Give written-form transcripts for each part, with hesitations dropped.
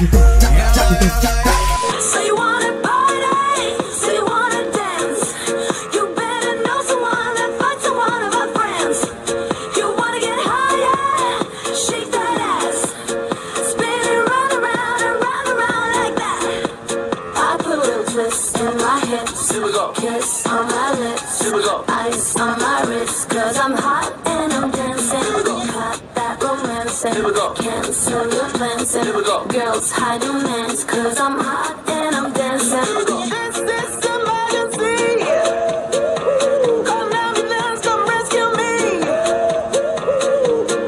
So you wanna party, so you wanna dance. You better know someone that fights to one of our friends. You wanna get higher, shake that ass, spin it round and round like that. I put a little twist in my hips, here we go. Kiss on my lips, here we go. Ice on my wrist, cause I'm hot and I'm dancing. Here we go. Cancel your plans. Here we go. Girls, hide your mans, cause I'm hot and I'm dancing. Here we go. It's this emergency. Come ambulance, come rescue me.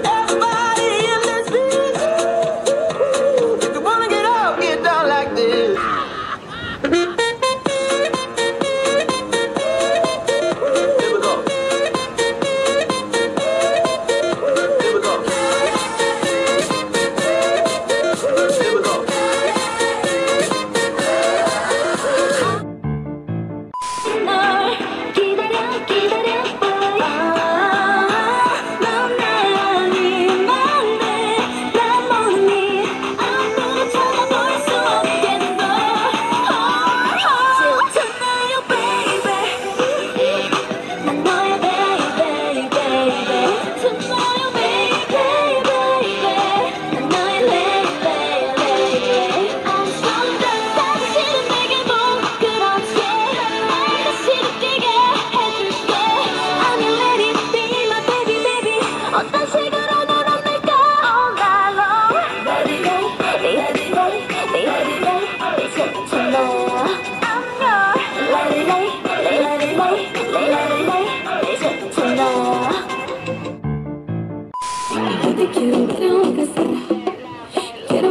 Everybody in this beat. If you wanna get out, get down like this. Quiero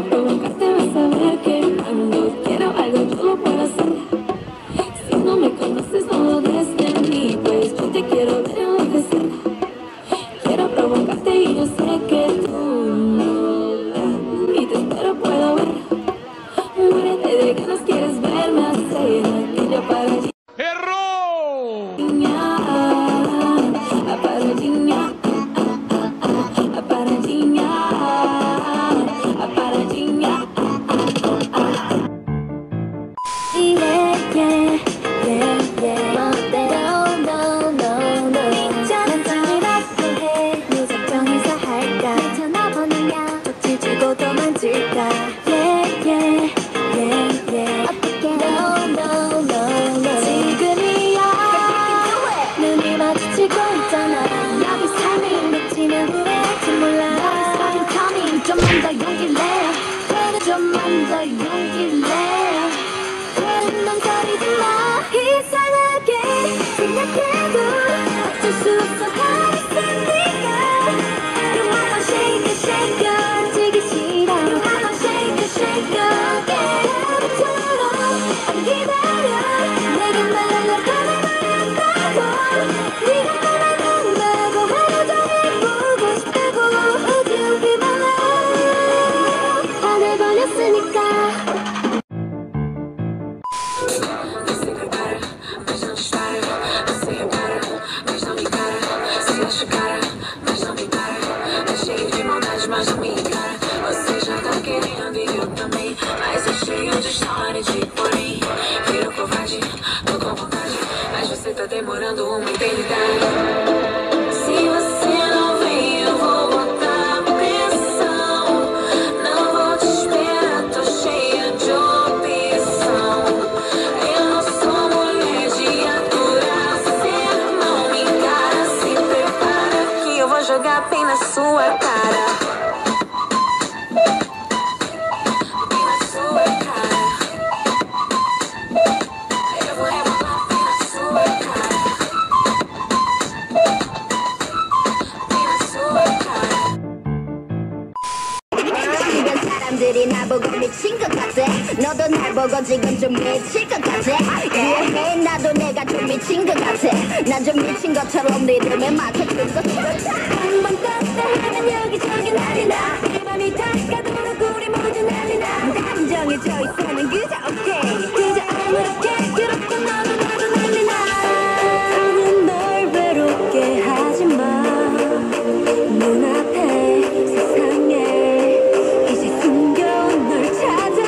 provocarte, vas a ver que cuando quiero algo yo lo puedo hacer. Si no me conoces no lo dudes de mí, pues yo te quiero ver enloquecer. Quiero provocarte y yo sé que tú no, y te espero puedo ver. Muérete de ganas, quieres verme hacer aquella parodiña. ¡Error! A parodiña. Demorando uma eternidade. Se você não vem, eu vou botar pressão. Não vou te esperar, tô cheia de opção. Eu não sou mulher de adoração. Não me encara, se prepara que eu vou jogar bem na sua cara. 너도 날 보고 지금 좀 미칠 것 같아. 유행해 나도 내가 좀 미친 것 같아. 난 좀 미친 것처럼 리듬에 맞춰 줄 것 같아. 한번 떴다하면 여기저기 난리나. 내 맘이 닦아도록 우리 모두 난리나. 감정에 져있으면 그저 오케이. 그저 아무렇게 괴롭고 너도 나도 난리나. 나는 널 외롭게 하지마. 눈앞에 세상에 이제 숨겨온 널 찾아.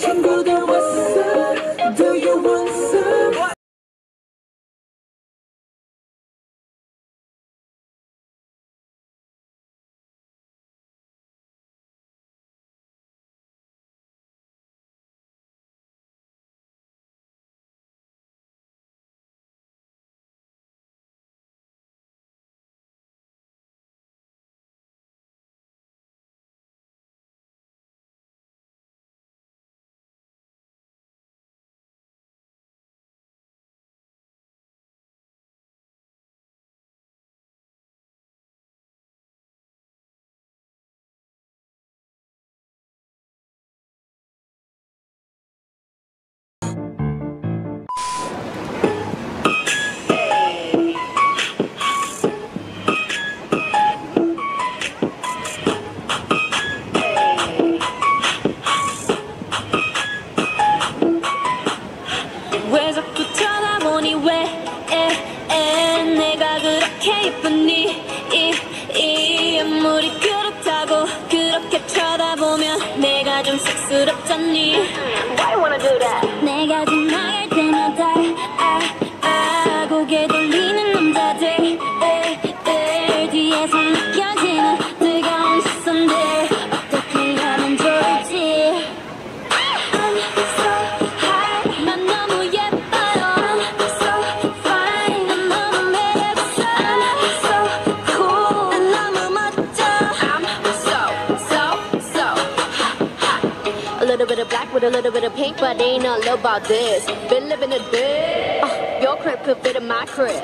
Jungle girl, what's up? Do you want some? Why you wanna do that? 내가 지나갈 때마다 고개 돌리는 남자들 뒤에서 느껴지는 뜨거운 시선들 어떻게 하면 좋을지 I'm so high 난 너무 예뻐요 I'm so fine 난 너무 매력있어 I'm so cool 난 너무 멋져 I'm so hot A little bit of black with a little bit of pink, but ain't all about this. Been living a bit. Your crib could fit in my crib.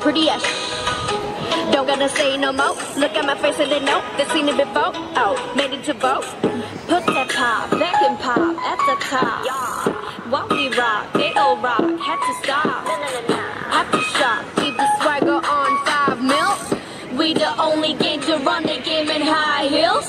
Pretty as shit. Don't gotta say no more. Look at my face and they know they've seen it before. Oh, made it to both. Put that pop, back and pop at the top. Yeah, while we rock, they all rock. Had to stop, have to shop. Keep the swagger on 5 mil. We the only gang to run the game in high heels.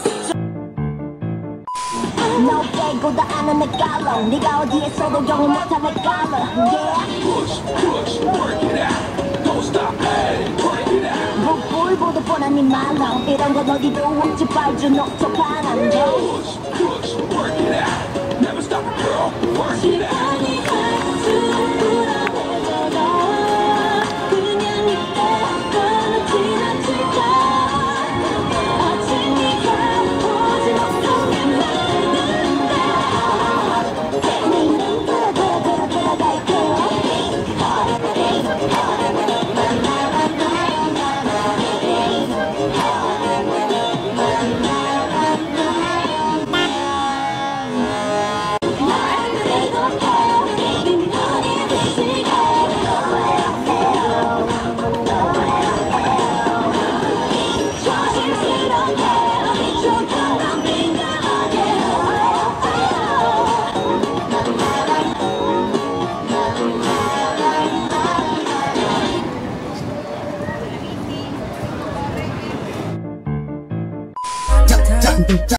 너 빼고 다 아는 헷갈러 네가 어디에서도 경험 못한 헷갈러 Yeah Push, push, work it out Don't stop, hey, work it out 불보도 뻔한 이 말랑 이런 건 어디도 없지 빨주 녹초 파란 Push, push, work it out Never stop a girl, work it out 시간이 갈수록 돌아오잖아 그냥 니가 걸어 지나칠까